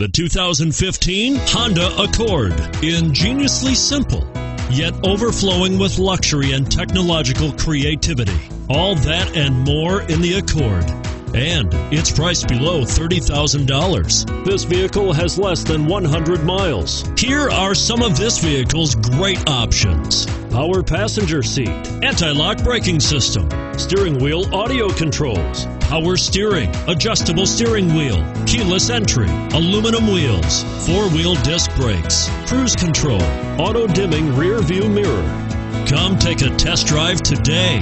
The 2015 Honda Accord. Ingeniously simple, yet overflowing with luxury and technological creativity. All that and more in the Accord. And it's priced below $30,000. This vehicle has less than 100 miles. Here are some of this vehicle's great options: power passenger seat, anti-lock braking system, steering wheel audio controls, power steering, adjustable steering wheel, keyless entry, aluminum wheels, four-wheel disc brakes, cruise control, auto-dimming rear-view mirror. Come take a test drive today.